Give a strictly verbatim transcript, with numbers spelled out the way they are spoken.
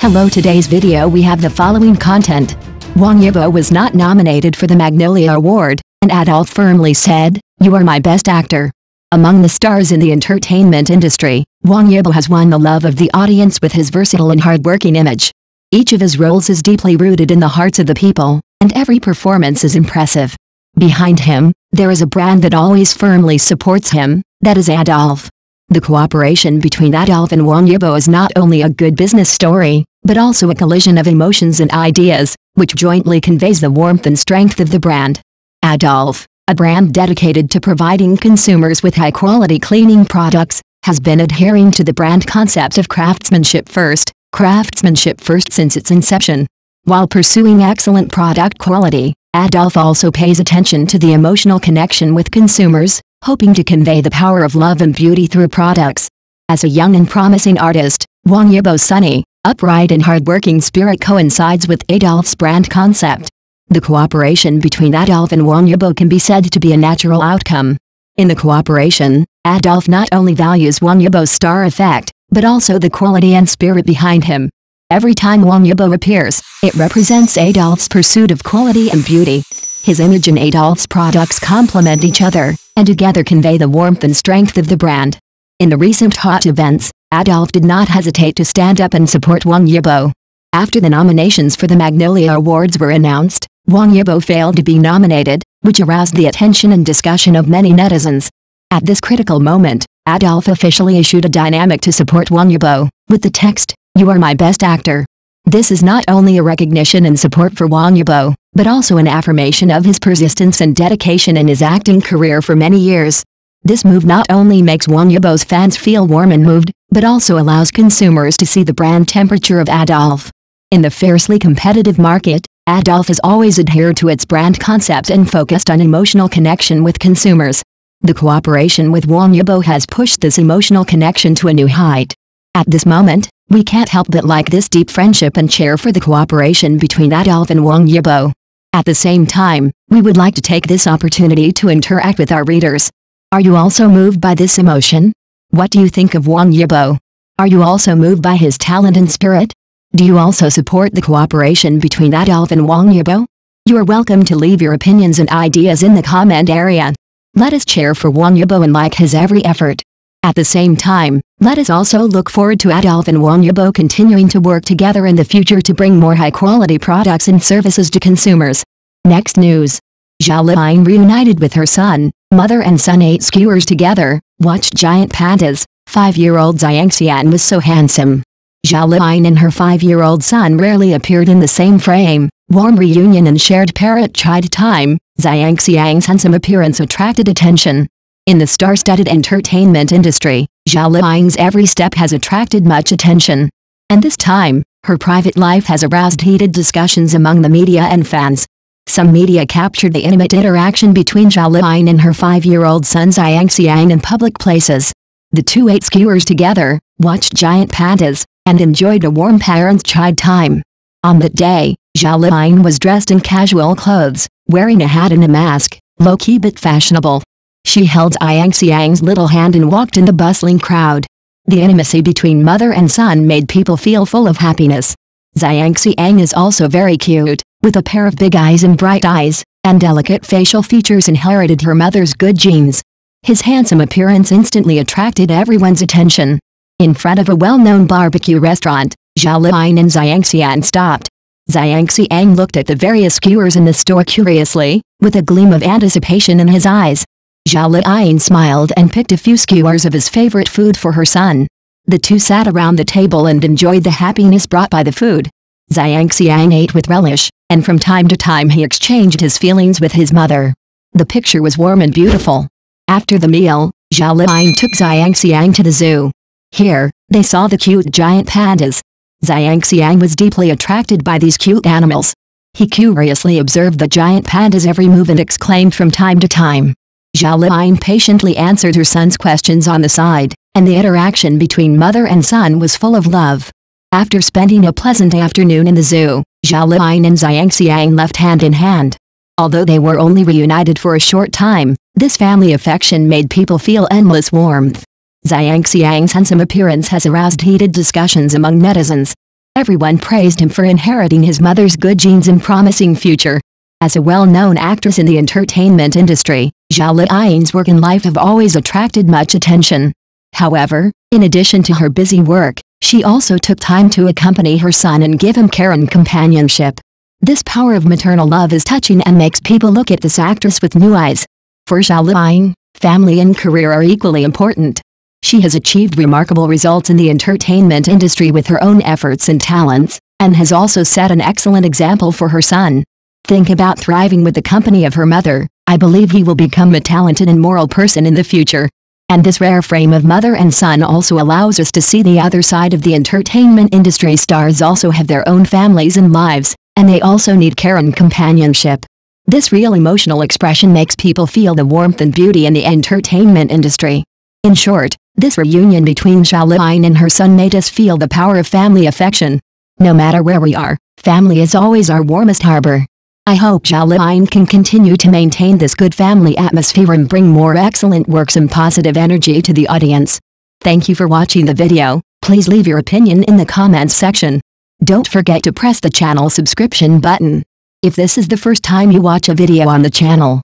Hello, today's video we have the following content. Wang Yibo was not nominated for the Magnolia Award, and Adolf firmly said, "You are my best actor." Among the stars in the entertainment industry, Wang Yibo has won the love of the audience with his versatile and hard-working image. Each of his roles is deeply rooted in the hearts of the people, and every performance is impressive. Behind him, there is a brand that always firmly supports him, that is Adolf. The cooperation between Adolf and Wang Yibo is not only a good business story, but also a collision of emotions and ideas, which jointly conveys the warmth and strength of the brand. Adolf, a brand dedicated to providing consumers with high-quality cleaning products, has been adhering to the brand concept of craftsmanship first, craftsmanship first since its inception. While pursuing excellent product quality, Adolf also pays attention to the emotional connection with consumers, hoping to convey the power of love and beauty through products. As a young and promising artist, Wang Yibo's sunny, upright and hard-working spirit coincides with Adolf's brand concept. The cooperation between Adolf and Wang Yibo can be said to be a natural outcome. In the cooperation, Adolf not only values Wang Yibo's star effect, but also the quality and spirit behind him. Every time Wang Yibo appears, it represents Adolf's pursuit of quality and beauty. His image and Adolf's products complement each other, and together convey the warmth and strength of the brand. In the recent hot events, Adolf did not hesitate to stand up and support Wang Yibo. After the nominations for the Magnolia Awards were announced, Wang Yibo failed to be nominated, which aroused the attention and discussion of many netizens. At this critical moment, Adolf officially issued a dynamic to support Wang Yibo, with the text, "You are my best actor." This is not only a recognition and support for Wang Yibo, but also an affirmation of his persistence and dedication in his acting career for many years. This move not only makes Wang Yibo's fans feel warm and moved, but also allows consumers to see the brand temperature of Adolf. In the fiercely competitive market, Adolf has always adhered to its brand concept and focused on emotional connection with consumers. The cooperation with Wang Yibo has pushed this emotional connection to a new height. At this moment, we can't help but like this deep friendship and cheer for the cooperation between Adolf and Wang Yibo. At the same time, we would like to take this opportunity to interact with our readers. Are you also moved by this emotion? What do you think of Wang Yibo? Are you also moved by his talent and spirit? Do you also support the cooperation between Adolf and Wang Yibo? You are welcome to leave your opinions and ideas in the comment area. Let us cheer for Wang Yibo and like his every effort. At the same time, let us also look forward to Adolf and Wang Yibo continuing to work together in the future to bring more high-quality products and services to consumers. Next news. Zhao Liying reunited with her son. Mother and son ate skewers together, watched giant pandas. Five-year-old Xiangxiang was so handsome. Zhao Liying and her five-year-old son rarely appeared in the same frame. Warm reunion and shared parrot-chide time, Xiangxiang's handsome appearance attracted attention. In the star-studded entertainment industry, Zhao Liying's every step has attracted much attention. And this time, her private life has aroused heated discussions among the media and fans. Some media captured the intimate interaction between Zhao Liying and her five-year-old son Xiangxiang in public places. The two ate skewers together, watched giant pandas, and enjoyed a warm parent-child time. On that day, Zhao Liying was dressed in casual clothes, wearing a hat and a mask, low-key but fashionable. She held Xiangxiang's little hand and walked in the bustling crowd. The intimacy between mother and son made people feel full of happiness. Xiangxiang is also very cute, with a pair of big eyes and bright eyes, and delicate facial features inherited her mother's good genes. His handsome appearance instantly attracted everyone's attention. In front of a well-known barbecue restaurant, Zhao Liying and Xiangxiang stopped. Xiangxiang looked at the various skewers in the store curiously, with a gleam of anticipation in his eyes. Zhao Liying smiled and picked a few skewers of his favorite food for her son. The two sat around the table and enjoyed the happiness brought by the food. Xiangxiang ate with relish, and from time to time he exchanged his feelings with his mother. The picture was warm and beautiful. After the meal, Zhao Liying took Xiangxiang to the zoo. Here, they saw the cute giant pandas. Xiangxiang was deeply attracted by these cute animals. He curiously observed the giant panda's every move and exclaimed from time to time. Zhao Liying patiently answered her son's questions on the side, and the interaction between mother and son was full of love. After spending a pleasant afternoon in the zoo, Zhao Liying and Xiangxiang left hand in hand. Although they were only reunited for a short time, this family affection made people feel endless warmth. Xiangxiang's handsome appearance has aroused heated discussions among netizens. Everyone praised him for inheriting his mother's good genes and promising future. As a well-known actress in the entertainment industry, Zhao Liying's work and life have always attracted much attention. However, in addition to her busy work, she also took time to accompany her son and give him care and companionship. This power of maternal love is touching and makes people look at this actress with new eyes. For Zhao Liying, family and career are equally important. She has achieved remarkable results in the entertainment industry with her own efforts and talents, and has also set an excellent example for her son. Think about thriving with the company of her mother. I believe he will become a talented and moral person in the future. And this rare frame of mother and son also allows us to see the other side of the entertainment industry. Stars also have their own families and lives, and they also need care and companionship. This real emotional expression makes people feel the warmth and beauty in the entertainment industry. In short, this reunion between Zhao Liying and her son made us feel the power of family affection. No matter where we are, family is always our warmest harbor. I hope Zhao Liying can continue to maintain this good family atmosphere and bring more excellent works and positive energy to the audience. Thank you for watching the video. Please leave your opinion in the comments section. Don't forget to press the channel subscription button. If this is the first time you watch a video on the channel,